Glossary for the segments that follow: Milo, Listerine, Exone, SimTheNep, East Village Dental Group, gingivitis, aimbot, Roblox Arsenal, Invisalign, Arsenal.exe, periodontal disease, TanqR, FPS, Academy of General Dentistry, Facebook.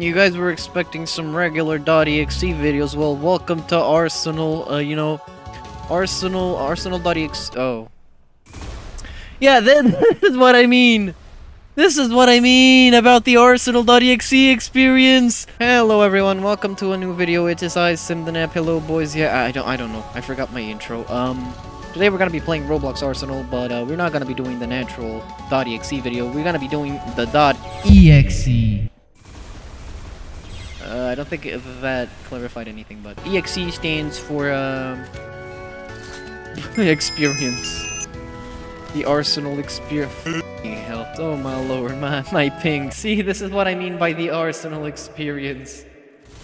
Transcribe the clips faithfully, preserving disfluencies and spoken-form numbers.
You guys were expecting some regular .exe videos. Well, welcome to Arsenal, uh, you know, Arsenal, Arsenal.exe. Oh. Yeah, then this is what I mean. This is what I mean about the Arsenal.exe experience. Hello everyone, welcome to a new video. It is I, SimTheNep. Hello boys. Yeah, I don't, I don't know. I forgot my intro. Um, today we're gonna be playing Roblox Arsenal, but uh, we're not gonna be doing the natural .exe video. We're gonna be doing the .exe. Uh, I don't think that clarified anything, but E X E stands for um, experience. The Arsenal experience. Helped. Oh my lord, my my ping. See, this is what I mean by the Arsenal experience.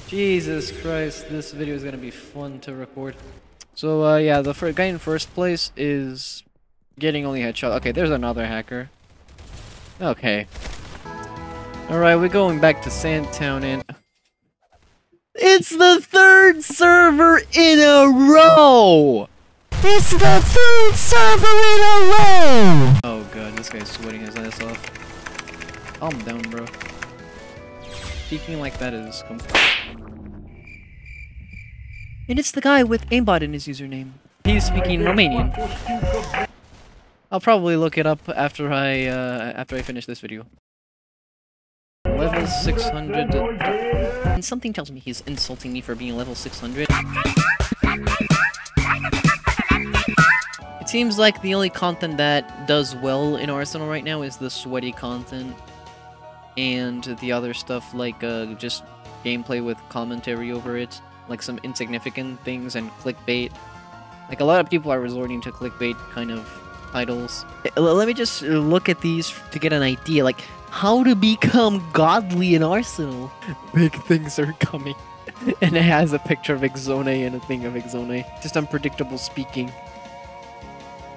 Jesus Christ, this video is gonna be fun to record. So uh, yeah, the guy in first place is getting only headshot. Okay, there's another hacker. Okay. All right, we're going back to Sandtown and. It's the third server in a row! It's the third server in a row! Oh god, this guy's sweating his ass off. Calm down, bro. Speaking like that is complete. And it's the guy with aimbot in his username. He's speaking Romanian. I'll probably look it up after I, uh, after I finish this video. Level six hundred... And something tells me he's insulting me for being level six hundred. It seems like the only content that does well in Arsenal right now is the sweaty content. And the other stuff like uh, just gameplay with commentary over it. Like some insignificant things and clickbait. Like a lot of people are resorting to clickbait kind of titles. Let me just look at these to get an idea. Like... How to become godly in Arsenal. Big things are coming. And it has a picture of Exone and a thing of Exone. Just unpredictable speaking.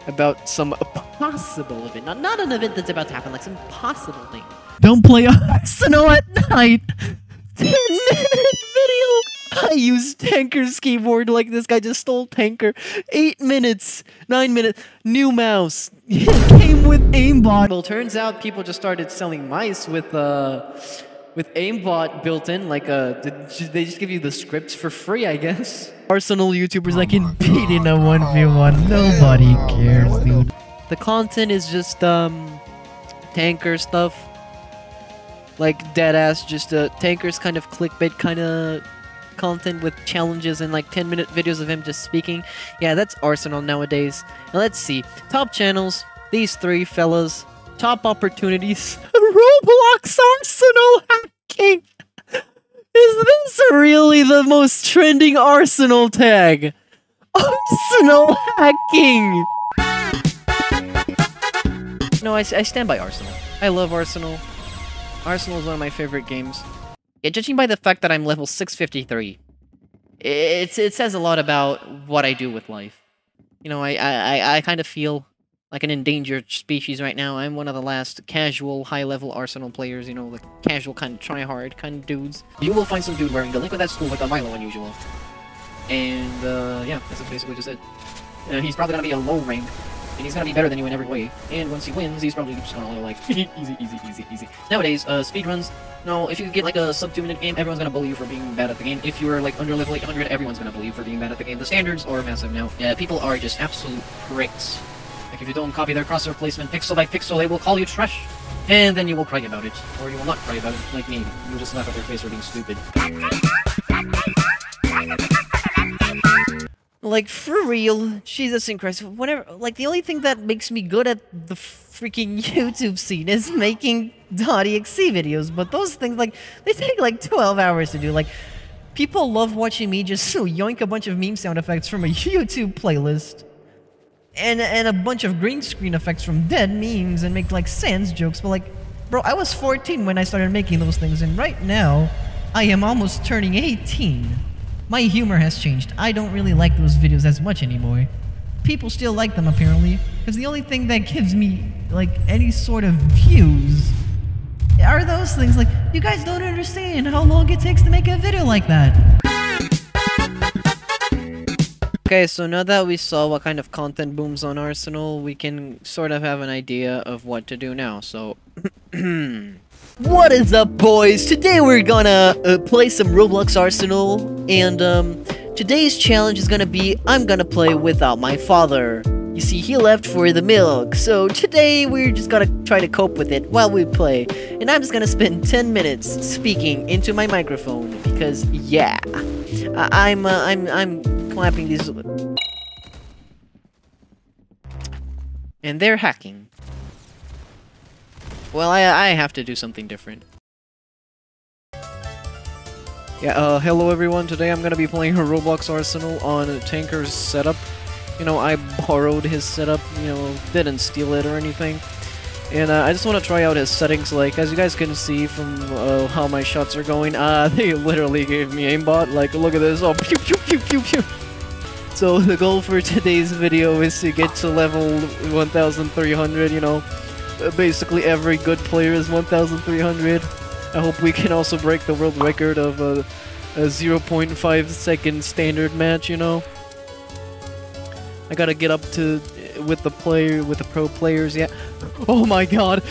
About some possible event. Not, not an event that's about to happen, like some possible thing. Don't play Arsenal at night! ten minute video! I use TanqR's keyboard like this guy just stole TanqR. Eight minutes, nine minutes, new mouse. It came with aimbot. Well, turns out people just started selling mice with uh, with aimbot built in. Like, uh, did they just give you the scripts for free? I guess. Arsenal YouTubers that can beat in a one v one. Nobody cares, dude. The content is just um, TanqR stuff. Like dead ass, just uh, TanqR's kind of clickbait, kind of. Content with challenges and like ten minute videos of him just speaking. Yeah, that's Arsenal nowadays. Now let's see. Top channels, these three fellas. Top opportunities. Roblox Arsenal hacking! Is this really the most trending Arsenal tag? Arsenal hacking! No, I, I stand by Arsenal. I love Arsenal. Arsenal is one of my favorite games. Yeah, judging by the fact that I'm level six fifty-three, it's, it says a lot about what I do with life. You know, I, I, I kind of feel like an endangered species right now. I'm one of the last casual, high-level Arsenal players, you know, like casual kind of try-hard kind of dudes. You will find some dude wearing a liquid at school with a Milo unusual. And, uh, yeah, that's basically just it. You know, he's probably gonna be a low rank, and he's gonna be better than you in every way. And once he wins, he's probably just gonna like, easy, easy, easy, easy. Nowadays, uh, speedruns... No, if you get like a sub two minute game, everyone's gonna bully you for being bad at the game. If you're like under level eight hundred, everyone's gonna bully you for being bad at the game. The standards are massive now. Yeah, people are just absolute pricks. Like if you don't copy their crosshair placement pixel by pixel, they will call you trash. And then you will cry about it. Or you will not cry about it, like me. You'll just laugh at their face for being stupid. Like, for real, Jesus in Christ, whatever, like, the only thing that makes me good at the freaking YouTube scene is making .exe videos, but those things, like, they take, like, twelve hours to do, like, people love watching me just so yoink a bunch of meme sound effects from a YouTube playlist, and, and a bunch of green screen effects from dead memes, and make, like, sans jokes, but, like, bro, I was fourteen when I started making those things, and right now, I am almost turning eighteen. My humor has changed. I don't really like those videos as much anymore. People still like them, apparently, because the only thing that gives me, like, any sort of views are those things. Like, you guys don't understand how long it takes to make a video like that. Okay, so now that we saw what kind of content booms on Arsenal, we can sort of have an idea of what to do now, so... What is up, boys? Today we're gonna uh, play some Roblox Arsenal, and um, today's challenge is gonna be I'm gonna play without my father. You see, he left for the milk, so today we're just gonna try to cope with it while we play. And I'm just gonna spend ten minutes speaking into my microphone because yeah, uh, I'm uh, I'm I'm clapping these, and they're hacking. Well, I, I have to do something different. Yeah, uh, hello everyone. Today I'm gonna be playing Roblox Arsenal on TanqR's setup. You know, I borrowed his setup, you know, didn't steal it or anything. And uh, I just want to try out his settings, like, as you guys can see from uh, how my shots are going. Uh, they literally gave me aimbot, like, look at this, oh, pew pew pew pew pew! So the goal for today's video is to get to level one thousand three hundred, you know. Basically every good player is one thousand three hundred. I hope we can also break the world record of a, a zero point five second standard match, you know. I gotta get up to with the player with the pro players, yeah. Oh my god!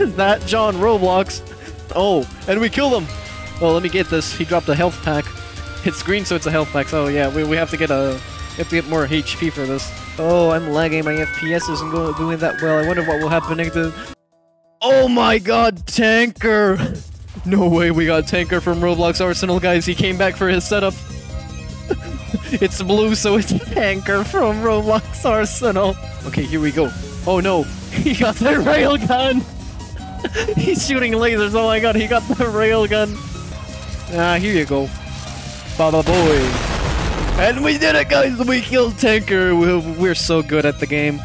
Is that John Roblox? Oh, and we killed him! Oh, let me get this. He dropped a health pack. It's green, so it's a health pack, so yeah, we, we have to get a We have to get more H P for this. Oh, I'm lagging. My F P S isn't go doing that well. I wonder what will happen next. Oh my god, TanqR! No way we got TanqR from Roblox Arsenal, guys. He came back for his setup. It's blue, so it's TanqR from Roblox Arsenal. Okay, here we go. Oh no, he got the railgun! He's shooting lasers. Oh my god, he got the railgun. Ah, here you go. Baba boy. And we did it, guys! We killed TanqR! We're so good at the game.